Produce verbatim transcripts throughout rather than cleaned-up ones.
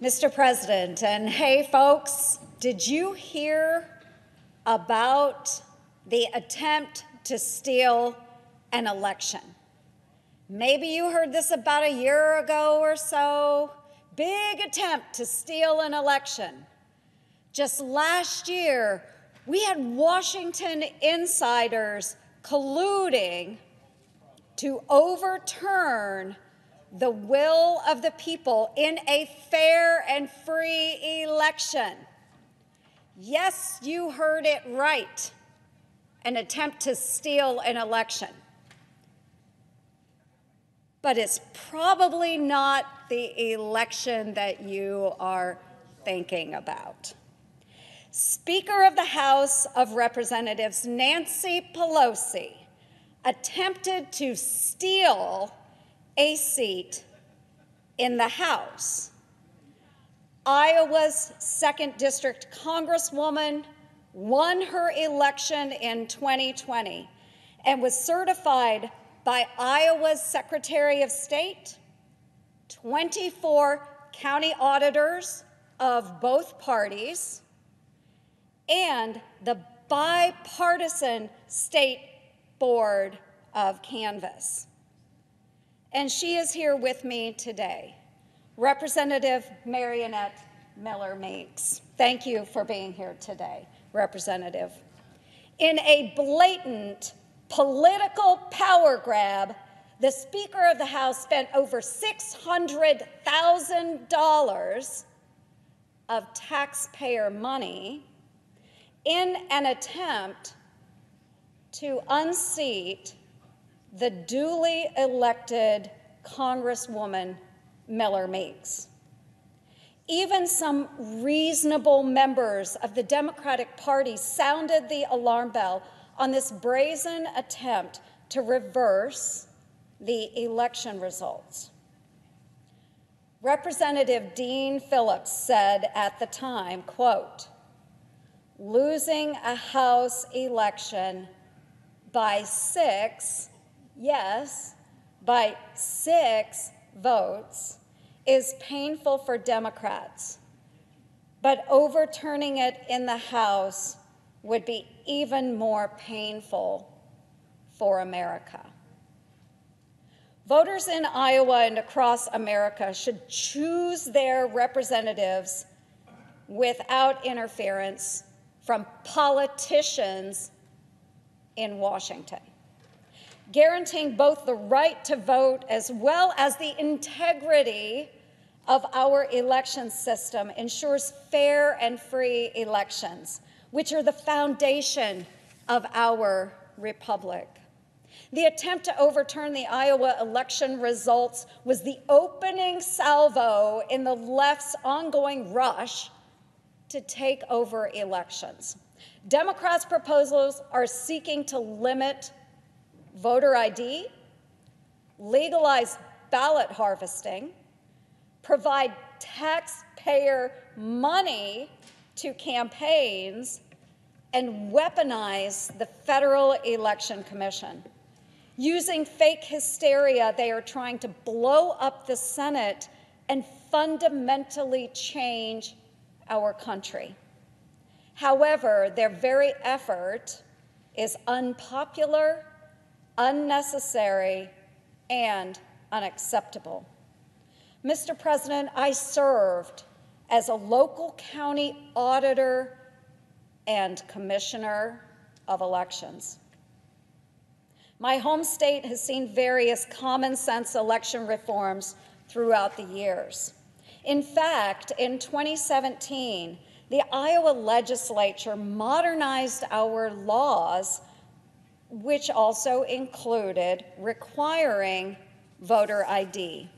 Mister President, and hey, folks, did you hear about the attempt to steal an election? Maybe you heard this about a year ago or so. Big attempt to steal an election. Just last year, we had Washington insiders colluding to overturn the will of the people in a fair and free election. Yes, you heard it right. An attempt to steal an election. But it's probably not the election that you are thinking about. Speaker of the House of Representatives Nancy Pelosi attempted to steal a seat in the House. Iowa's second District Congresswoman won her election in twenty twenty and was certified by Iowa's Secretary of State, twenty-four county auditors of both parties, and the bipartisan State Board of Canvass. And she is here with me today, Representative Marionette Miller-Meeks. Thank you for being here today, Representative. In a blatant political power grab, the Speaker of the House spent over six hundred thousand dollars of taxpayer money in an attempt to unseat the duly elected Congresswoman Miller-Meeks. Even some reasonable members of the Democratic Party sounded the alarm bell on this brazen attempt to reverse the election results. Representative Dean Phillips said at the time, quote, "Losing a House election by six, yes, by six votes is painful for Democrats, but overturning it in the House would be even more painful for America." Voters in Iowa and across America should choose their representatives without interference from politicians in Washington, guaranteeing both the right to vote as well as the integrity of our election system ensures fair and free elections, which are the foundation of our republic. The attempt to overturn the Iowa election results was the opening salvo in the left's ongoing rush to take over elections. Democrats' proposals are seeking to limit voter I D, legalize ballot harvesting, provide taxpayer money to campaigns, and weaponize the Federal Election Commission. Using fake hysteria, they are trying to blow up the Senate and fundamentally change our country. However, their very effort is unpopular, unnecessary, and unacceptable. Mister President, I served as a local county auditor and commissioner of elections. My home state has seen various common sense election reforms throughout the years. In fact, in twenty seventeen, the Iowa legislature modernized our laws, which also included requiring voter I D.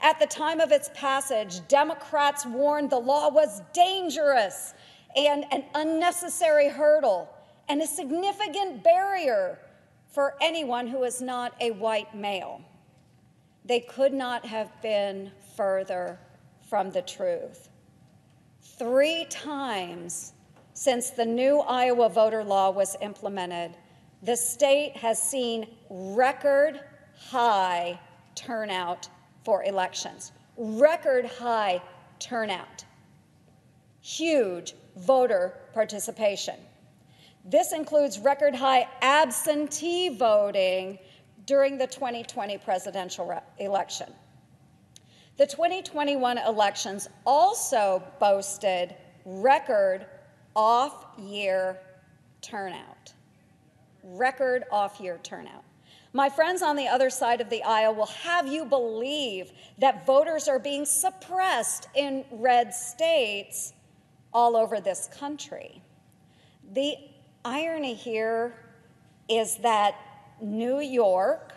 At the time of its passage, Democrats warned the law was dangerous and an unnecessary hurdle and a significant barrier for anyone who is not a white male. They could not have been further from the truth. Three times since the new Iowa voter law was implemented, the state has seen record high turnout for elections, record high turnout, huge voter participation. This includes record high absentee voting during the twenty twenty presidential election. The twenty twenty-one elections also boasted record off-year turnout. Record off-year turnout. My friends on the other side of the aisle will have you believe that voters are being suppressed in red states all over this country. The irony here is that New York,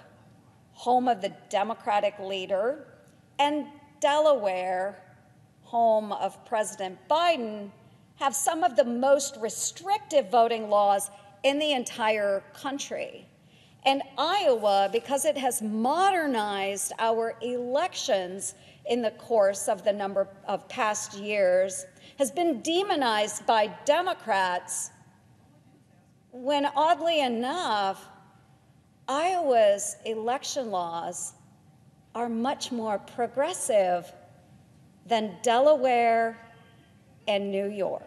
home of the Democratic leader, and Delaware, home of President Biden, have some of the most restrictive voting laws in the entire country. And Iowa, because it has modernized our elections in the course of the number of past years, has been demonized by Democrats, when oddly enough, Iowa's election laws are much more progressive than Delaware and New York.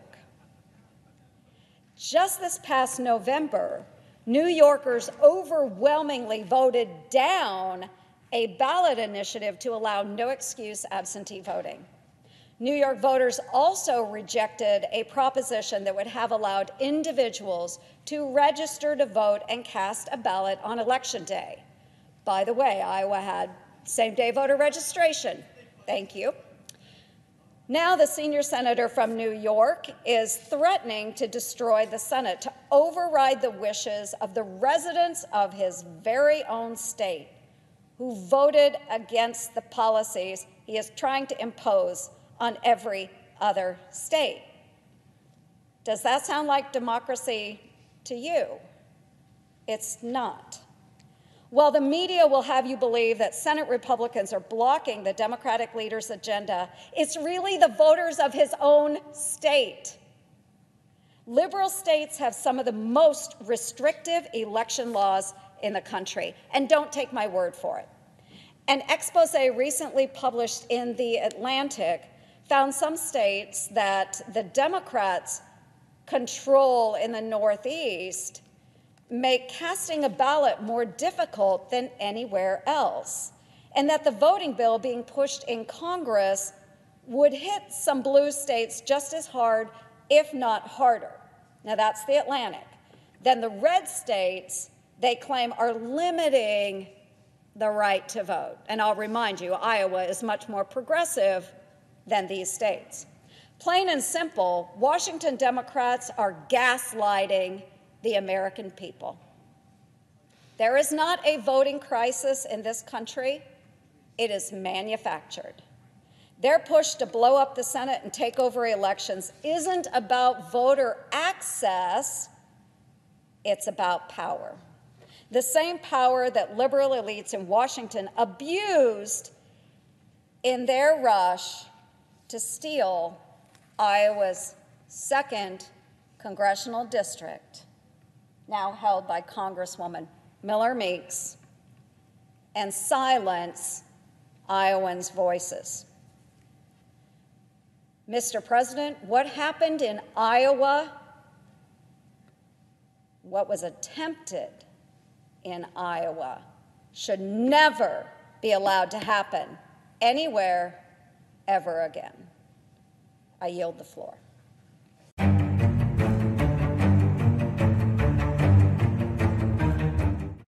Just this past November, New Yorkers overwhelmingly voted down a ballot initiative to allow no-excuse absentee voting. New York voters also rejected a proposition that would have allowed individuals to register to vote and cast a ballot on Election Day. By the way, Iowa had same-day voter registration. Thank you. Now the senior senator from New York is threatening to destroy the Senate, to override the wishes of the residents of his very own state who voted against the policies he is trying to impose on every other state. Does that sound like democracy to you? It's not. While the media will have you believe that Senate Republicans are blocking the Democratic leader's agenda, it's really the voters of his own state. Liberal states have some of the most restrictive election laws in the country, and don't take my word for it. An expose recently published in The Atlantic found some states that the Democrats control in the Northeast make casting a ballot more difficult than anywhere else, and that the voting bill being pushed in Congress would hit some blue states just as hard, if not harder. Now that's The Atlantic. Then the red states, they claim, are limiting the right to vote. And I'll remind you, Iowa is much more progressive than these states. Plain and simple, Washington Democrats are gaslighting the American people. There is not a voting crisis in this country. It is manufactured. Their push to blow up the Senate and take over elections isn't about voter access. It's about power. The same power that liberal elites in Washington abused in their rush to steal Iowa's second congressional district, now held by Congresswoman Miller-Meeks, and silence Iowans' voices. Mister President, what happened in Iowa, what was attempted in Iowa, should never be allowed to happen anywhere ever again. I yield the floor.